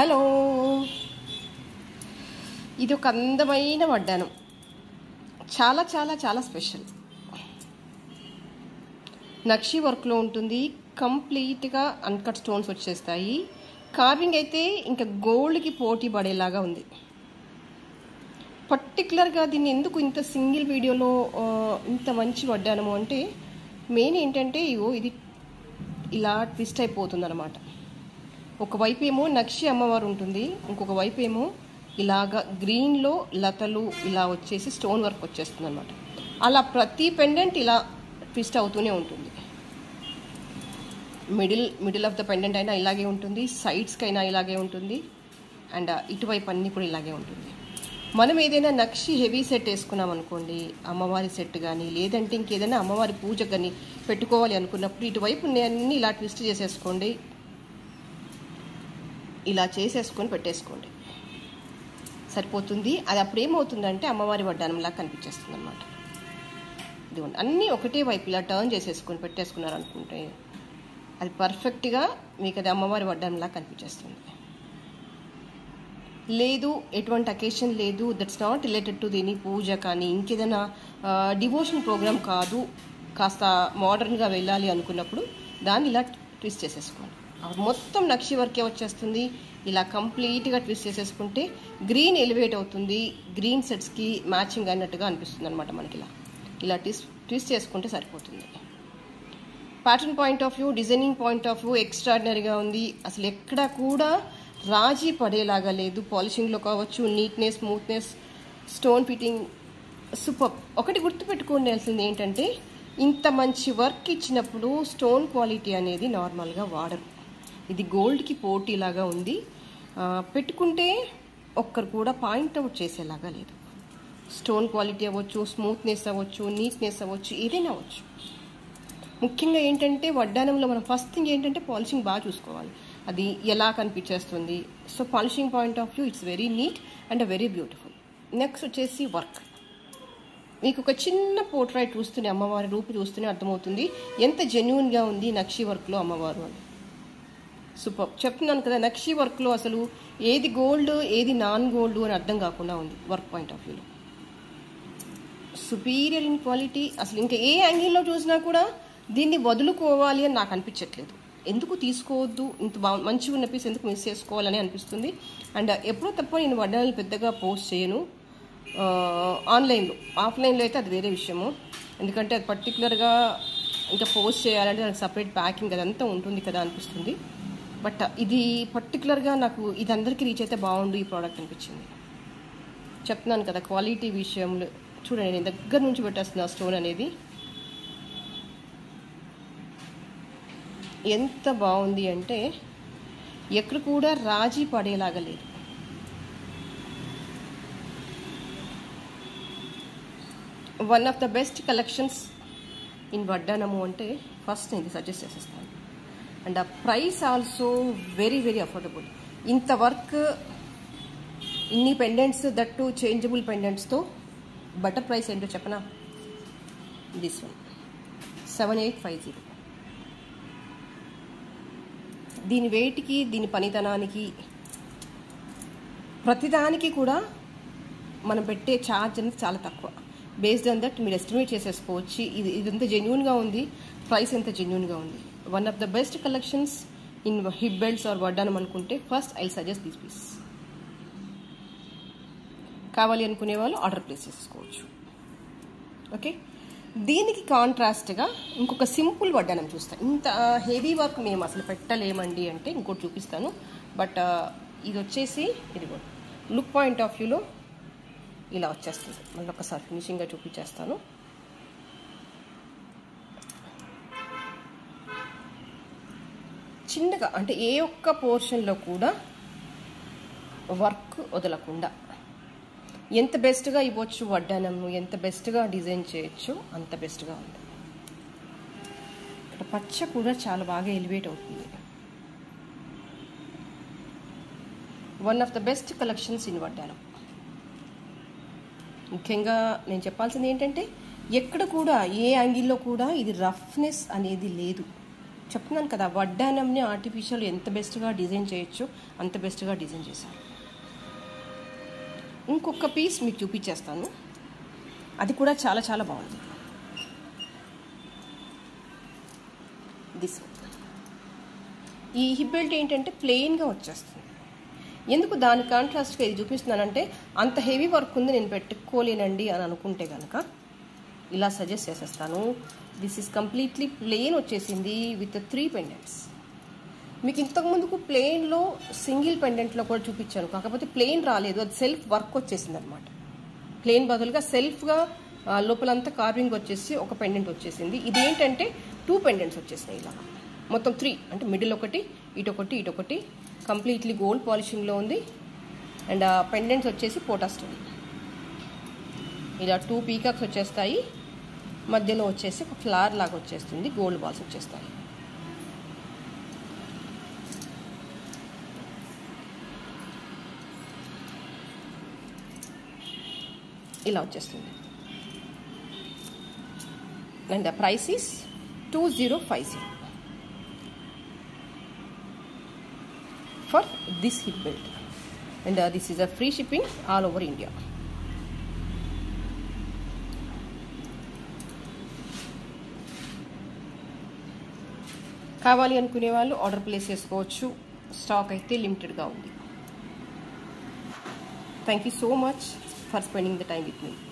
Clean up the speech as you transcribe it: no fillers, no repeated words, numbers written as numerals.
Hello, ఇది ఒక అందమైన వడ్డానం. చాలా చాలా చాలా స్పెషల్ నక్షి వర్క్లో ఉంటుంది. కంప్లీట్గా అన్కట్ స్టోన్స్ వచ్చేస్తాయి. కార్వింగ్ అయితే ఇంకా గోల్డ్కి పోటీ పడేలాగా ఉంది. పర్టికులర్గా దీన్ని ఎందుకు ఇంత సింగిల్ వీడియోలో ఇంత మంచి వడ్డానము అంటే, మెయిన్ ఏంటంటే ఇది ఇలా ట్విస్ట్ అయిపోతుంది అనమాట. ఒకవైపు ఏమో నక్షి అమ్మవారు ఉంటుంది, ఇంకొక వైపు ఏమో ఇలాగ గ్రీన్లో లతలు ఇలా వచ్చేసి స్టోన్ వర్క్ వచ్చేస్తుంది అనమాట. అలా ప్రతి పెండెంట్ ఇలా ట్విస్ట్ అవుతూనే ఉంటుంది. మిడిల్ ఆఫ్ ద పెండెంట్ అయినా ఇలాగే ఉంటుంది, సైడ్స్కైనా ఇలాగే ఉంటుంది, అండ్ ఇటువైపు అన్నీ కూడా ఇలాగే ఉంటుంది. మనం ఏదైనా నక్షి హెవీ సెట్ వేసుకున్నాం అనుకోండి, అమ్మవారి సెట్ కానీ లేదంటే ఇంకేదైనా అమ్మవారి పూజ కానీ పెట్టుకోవాలి అనుకున్నప్పుడు, ఇటువైపు అన్నీ ఇలా ట్విస్ట్ చేసేసుకోండి, ఇలా చేసేసుకొని పెట్టేసుకోండి సరిపోతుంది. అది అప్పుడు ఏమవుతుందంటే అమ్మవారి వడ్డానంలా కనిపించేస్తుంది అనమాట. ఇది అన్నీ ఒకటే వైపు ఇలా టర్న్ చేసేసుకొని పెట్టేసుకున్నారు అనుకుంటే అది పర్ఫెక్ట్గా మీకు అది అమ్మవారి వడ్డానంలా కనిపించేస్తుంది. లేదు, ఎటువంటి అకేషన్ లేదు, దట్స్ నాట్ రిలేటెడ్ టు దీని పూజ కానీ ఇంకేదైనా డివోషన్ ప్రోగ్రామ్ కాదు, కాస్త మోడర్న్గా వెళ్ళాలి అనుకున్నప్పుడు దాన్ని ఇలా ట్విస్ట్ చేసేసుకోండి. మొత్తం నక్షి వర్కే వచ్చేస్తుంది. ఇలా కంప్లీట్గా ట్విస్ట్ చేసేసుకుంటే గ్రీన్ ఎలివేట్ అవుతుంది, గ్రీన్ సెట్స్కి మ్యాచింగ్ అయినట్టుగా అనిపిస్తుంది అనమాట మనకి. ఇలా ట్విస్ట్ చేసుకుంటే సరిపోతుంది. Pattern point of view, designing point of view ఎక్స్ట్రాడినరీగా ఉంది. అసలు ఎక్కడా కూడా రాజీ పడేలాగా లేదు. పాలిషింగ్లో కావచ్చు, neatness, smoothness, stone fitting super. ఒకటి గుర్తుపెట్టుకోవాల్సింది ఏంటంటే, ఇంత మంచి వర్క్ ఇచ్చినప్పుడు స్టోన్ క్వాలిటీ అనేది నార్మల్గా వాడరు. ఇది గోల్డ్కి పోటీలాగా ఉంది. పెట్టుకుంటే ఒక్కరు కూడా పాయింట్ అవుట్ చేసేలాగా లేదు. స్టోన్ క్వాలిటీ అవ్వచ్చు, స్మూత్నెస్ అవ్వచ్చు, నీట్నెస్ అవ్వచ్చు, ఏదైనా అవ్వచ్చు. ముఖ్యంగా ఏంటంటే వడ్డానంలో మనం ఫస్ట్ థింగ్ ఏంటంటే పాలిషింగ్ బాగా చూసుకోవాలి, అది ఎలా కనిపించేస్తుంది. So polishing point of view it's very neat and very beautiful. Next వచ్చేసి వర్క్. మీకు ఒక చిన్న పోర్ట్రైట్ చూస్తూనే, అమ్మవారి రూపు చూస్తూనే అర్థమవుతుంది ఎంత జెన్యూన్గా ఉంది నక్షి వర్క్లో అమ్మవారు అని. సూపర్. చెప్తున్నాను కదా, నక్షి వర్క్లో అసలు ఏది గోల్డ్ ఏది నాన్ గోల్డ్ అని అర్థం కాకుండా ఉంది వర్క్ పాయింట్ ఆఫ్ వ్యూలో. Superior in quality. అసలు ఇంకా ఏ యాంగిల్లో చూసినా కూడా దీన్ని వదులుకోవాలి అని నాకు అనిపించట్లేదు. ఎందుకు తీసుకోవద్దు, ఇంత మంచిగా ఉన్న పీస్ ఎందుకు మిస్ చేసుకోవాలని అనిపిస్తుంది. అండ్ ఎప్పుడో తప్ప నేను వడ్డానాలు పెద్దగా పోస్ట్ చేయను ఆన్లైన్లో. ఆఫ్లైన్లో అయితే అది వేరే విషయము, ఎందుకంటే అది పర్టికులర్గా ఇంకా పోస్ట్ చేయాలంటే నాకు సపరేట్ ప్యాకింగ్ అదంతా ఉంటుంది కదా అనిపిస్తుంది. బట్ ఇది పర్టికులర్గా నాకు ఇది అందరికీ రీచ్ అయితే బాగుండు ఈ ప్రోడక్ట్ అనిపించింది. చెప్తున్నాను కదా క్వాలిటీ విషయంలో. చూడండి, నేను దగ్గర నుంచి పెట్టేస్తున్నా స్టోన్ అనేది ఎంత బాగుంది అంటే ఎక్కడ కూడా రాజీ పడేలాగా లేదు. One of the best collections in వడ్డానము అంటే ఫస్ట్ నేను సజెస్ట్ చేసేస్తాను. అండ్ ఆ price also very very affordable. ఇంత వర్క్, ఇన్ని పెండెంట్స్, దట్టు చేంజబుల్ పెండెంట్స్తో బటర్ ప్రైస్ ఏంటో చెప్పనా? This one 7850. దీని వెయిట్కి, దీని పనితనానికి, ప్రతిదానికి కూడా మనం పెట్టే ఛార్జ్ అనేది చాలా తక్కువ. బేస్డ్ ఆన్ దట్ మీరు ఎస్టిమేట్ చేసేసుకోవచ్చు ఇది ఎంత జెన్యూన్గా ఉంది, ప్రైస్ ఎంత జెన్యూన్గా ఉంది. One of the best collections in hip belts or వడ్డానం అనుకుంటే first I suggest this piece. కావాలి అనుకునే వాళ్ళు ఆర్డర్ ప్లేస్ చేసుకోవచ్చు. ఓకే, దీనికి కాంట్రాస్ట్గా ఇంకొక సింపుల్ వడ్డానం చూస్తాం. ఇంత హెవీ వర్క్ మేము అసలు పెట్టలేమండి అంటే ఇంకోటి చూపిస్తాను. బట్ ఇది వచ్చేసి, ఇది కూడా లుక్ పాయింట్ ఆఫ్ వ్యూలో ఇలా వచ్చేస్తుంది. మళ్ళీ ఒకసారి ఫినిషింగ్గా చూపించేస్తాను. చిన్నగా అంటే ఏ ఒక్క పోర్షన్లో కూడా వర్క్ వదలకుండా ఎంత బెస్ట్గా ఇవ్వచ్చు వడ్డానము, ఎంత బెస్ట్గా డిజైన్ చేయొచ్చు అంత బెస్ట్గా ఉంది. ఇక్కడ పచ్చ కూడా చాలా బాగా ఎలివేట్ అవుతుంది. One of the best collections in వడ్డానం. ముఖ్యంగా నేను చెప్పాల్సింది ఏంటంటే ఎక్కడ కూడా ఏ యాంగిల్లో కూడా ఇది రఫ్నెస్ అనేది లేదు. చెప్తున్నాను కదా వడ్డానంని ఆర్టిఫిషియల్ ఎంత బెస్ట్గా డిజైన్ చేయొచ్చు అంత బెస్ట్గా డిజైన్ చేశాను. ఇంకొక పీస్ మీకు చూపించేస్తాను, అది కూడా చాలా చాలా బాగుంది. దిస్ ఈ హిప్ బెల్ట్ ఏంటంటే ప్లెయిన్గా వచ్చేస్తుంది. ఎందుకు దాని కాంట్రాస్ట్గా ఇది చూపిస్తున్నానంటే అంత హెవీ వర్క్ ఉంది నేను పెట్టుకోలేనండి అని అనుకుంటే కనుక ఇలా సజెస్ట్ చేసేస్తాను. దిస్ ఈజ్ కంప్లీట్లీ ప్లెయిన్ వచ్చేసింది విత్ 3 పెండెంట్స్. మీకు ఇంతకుముందుకు ప్లెయిన్లో సింగిల్ పెండెంట్లో కూడా చూపించాను, కాకపోతే ప్లెయిన్ రాలేదు, అది సెల్ఫ్ వర్క్ వచ్చేసింది అనమాట. ప్లెయిన్ బదులుగా సెల్ఫ్గా లోపలంతా కార్వింగ్ వచ్చేసి ఒక పెండెంట్ వచ్చేసింది. ఇదేంటంటే 2 పెండెంట్స్ వచ్చేసినాయి ఇలా, మొత్తం 3 అంటే మిడిల్ ఒకటి ఇటొకటి ఇటొకటి, కంప్లీట్లీ గోల్డ్ పాలిషింగ్లో ఉంది. అండ్ పెండెంట్స్ వచ్చేసి పోటా స్టోన్, ఇలా 2 పీకాక్స్ వచ్చేస్తాయి, మధ్యలో వచ్చేసి ఒక ఫ్లవర్ లాగా వచ్చేస్తుంది, గోల్డ్ బాల్స్ వచ్చేస్తాయి. ఇలా వచ్చేస్తుంది. And the price is 2050 for this hip belt, and this is a free shipping all over India. కావాలి అనుకునే వాళ్ళు ఆర్డర్ ప్లేస్ చేసుకోవచ్చు, స్టాక్ అయితే లిమిటెడ్గా ఉంది. Thank you so much for spending the time with me.